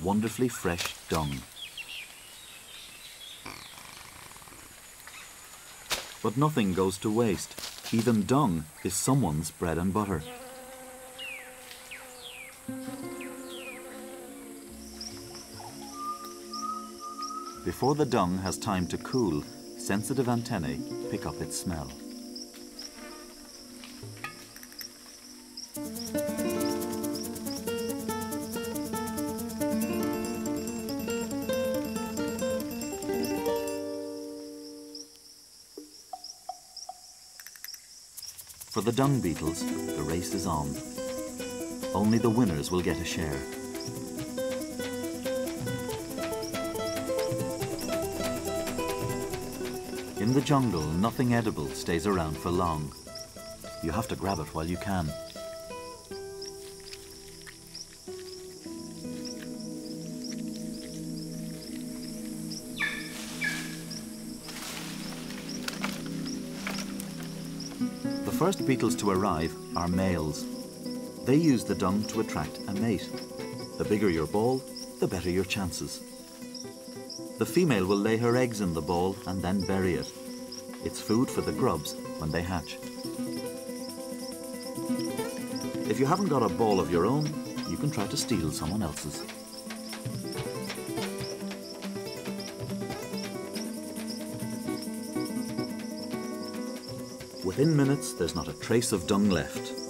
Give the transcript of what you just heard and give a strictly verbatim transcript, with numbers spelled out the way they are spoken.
wonderfully fresh dung. But nothing goes to waste. Even dung is someone's bread and butter. Before the dung has time to cool, sensitive antennae pick up its smell. For the dung beetles, the race is on. Only the winners will get a share. In the jungle, nothing edible stays around for long. You have to grab it while you can. The first beetles to arrive are males. They use the dung to attract a mate. The bigger your ball, the better your chances. The female will lay her eggs in the ball and then bury it. It's food for the grubs when they hatch. If you haven't got a ball of your own, you can try to steal someone else's. Within minutes, there's not a trace of dung left.